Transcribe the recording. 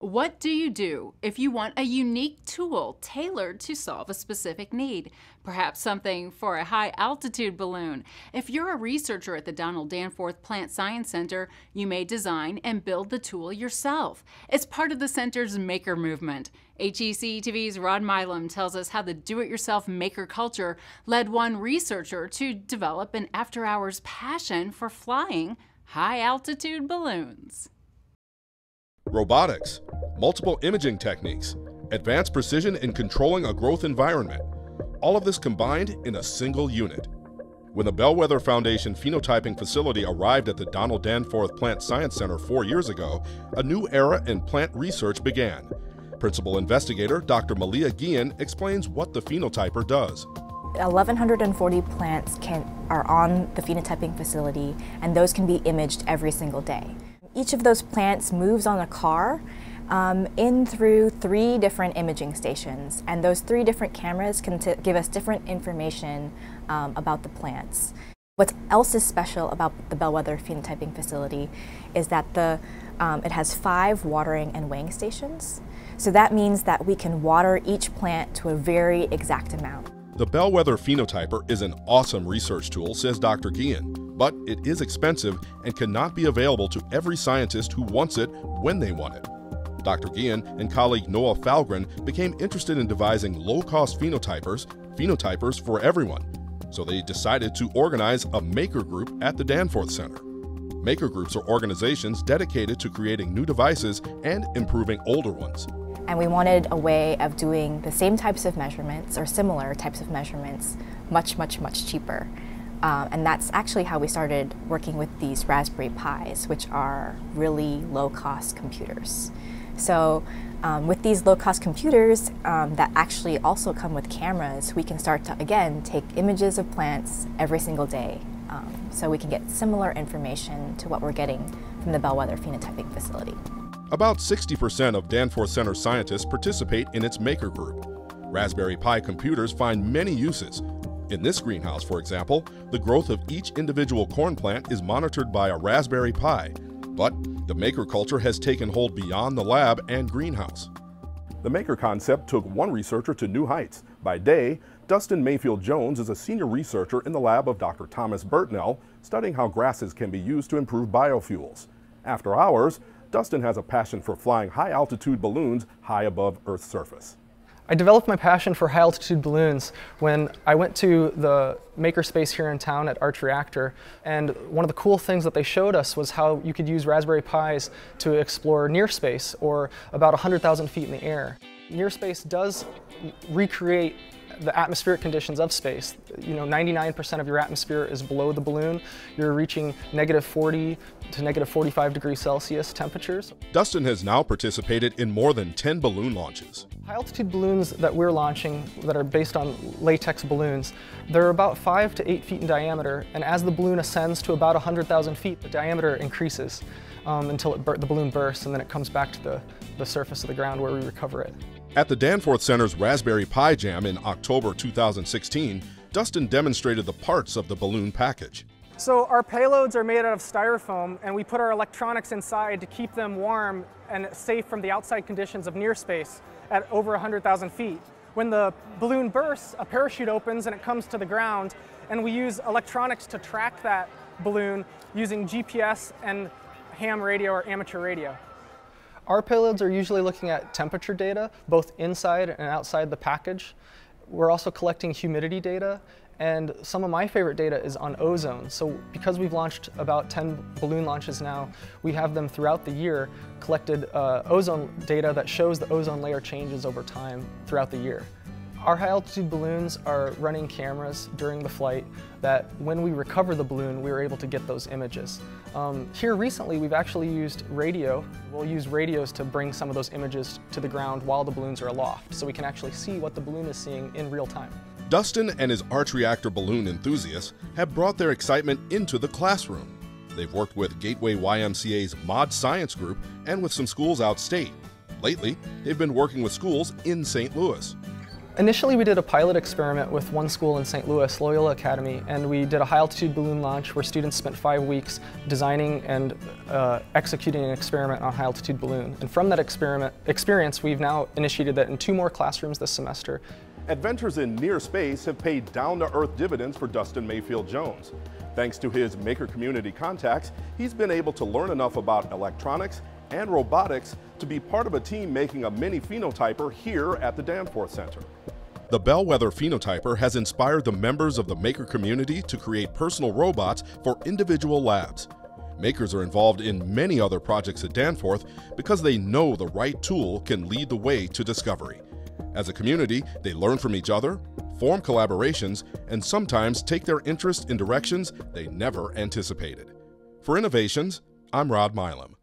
What do you do if you want a unique tool tailored to solve a specific need? Perhaps something for a high-altitude balloon. If you're a researcher at the Donald Danforth Plant Science Center, you may design and build the tool yourself. It's part of the center's maker movement. HEC-TV's Rod Milam tells us how the do-it-yourself maker culture led one researcher to develop an after-hours passion for flying high-altitude balloons. Robotics, multiple imaging techniques, advanced precision in controlling a growth environment, all of this combined in a single unit. When the Bellwether Foundation Phenotyping Facility arrived at the Donald Danforth Plant Science Center 4 years ago, a new era in plant research began. Principal investigator Dr. Malia Guillen explains what the phenotyper does. 1,140 plants are on the phenotyping facility, and those can be imaged every single day. Each of those plants moves on a car in through 3 different imaging stations, and those 3 different cameras can give us different information about the plants. What else is special about the Bellwether Phenotyping Facility is that it has 5 watering and weighing stations, so that means that we can water each plant to a very exact amount. The Bellwether Phenotyper is an awesome research tool, says Dr. Guillen. But it is expensive and cannot be available to every scientist who wants it when they want it. Dr. Guillen and colleague Noah Fahlgren became interested in devising low-cost phenotypers for everyone, so they decided to organize a maker group at the Danforth Center. Maker groups are organizations dedicated to creating new devices and improving older ones. And we wanted a way of doing the same types of measurements or similar types of measurements much, much, much cheaper. And that's actually how we started working with these Raspberry Pis, which are really low-cost computers. So with these low-cost computers that actually also come with cameras, we can start to, again, take images of plants every single day. So we can get similar information to what we're getting from the Bellwether Phenotyping Facility. About 60% of Danforth Center scientists participate in its maker group. Raspberry Pi computers find many uses. In this greenhouse, for example, the growth of each individual corn plant is monitored by a Raspberry Pi, but the maker culture has taken hold beyond the lab and greenhouse. The maker concept took one researcher to new heights. By day, Dustin Mayfield-Jones is a senior researcher in the lab of Dr. Thomas Burtnell, studying how grasses can be used to improve biofuels. After hours, Dustin has a passion for flying high-altitude balloons high above Earth's surface. I developed my passion for high-altitude balloons when I went to the makerspace here in town at Arch Reactor, and one of the cool things that they showed us was how you could use Raspberry Pis to explore near space, or about 100,000 feet in the air. Near space does recreate the atmospheric conditions of space. You know, 99% of your atmosphere is below the balloon. You're reaching -40 to -45 degrees Celsius temperatures. Dustin has now participated in more than 10 balloon launches. High altitude balloons that we're launching that are based on latex balloons, they're about 5 to 8 feet in diameter, and as the balloon ascends to about 100,000 feet, the diameter increases until the balloon bursts, and then it comes back to the surface of the ground where we recover it. At the Danforth Center's Raspberry Pi Jam in October 2016, Dustin demonstrated the parts of the balloon package. So our payloads are made out of styrofoam, and we put our electronics inside to keep them warm and safe from the outside conditions of near space at over 100,000 feet. When the balloon bursts, a parachute opens and it comes to the ground, and we use electronics to track that balloon using GPS and ham radio or amateur radio. Our payloads are usually looking at temperature data, both inside and outside the package. We're also collecting humidity data, and some of my favorite data is on ozone. So because we've launched about 10 balloon launches now, we have them throughout the year collected ozone data that shows the ozone layer changes over time throughout the year. Our high-altitude balloons are running cameras during the flight that when we recover the balloon, we were able to get those images. Here recently, we've actually used radio. We'll use radios to bring some of those images to the ground while the balloons are aloft, so we can actually see what the balloon is seeing in real time. Dustin and his Arch Reactor balloon enthusiasts have brought their excitement into the classroom. They've worked with Gateway YMCA's Mod Science Group and with some schools outstate. Lately, they've been working with schools in St. Louis. Initially, we did a pilot experiment with one school in St. Louis, Loyola Academy, and we did a high-altitude balloon launch where students spent 5 weeks designing and executing an experiment on a high-altitude balloon. And from that experience, we've now initiated that in 2 more classrooms this semester. Adventures in near space have paid down-to-earth dividends for Dustin Mayfield-Jones. Thanks to his maker community contacts, he's been able to learn enough about electronics and robotics to be part of a team making a mini phenotyper here at the Danforth Center. The Bellwether Phenotyper has inspired the members of the maker community to create personal robots for individual labs. Makers are involved in many other projects at Danforth because they know the right tool can lead the way to discovery. As a community, they learn from each other, form collaborations, and sometimes take their interest in directions they never anticipated. For Innovations, I'm Rod Milam.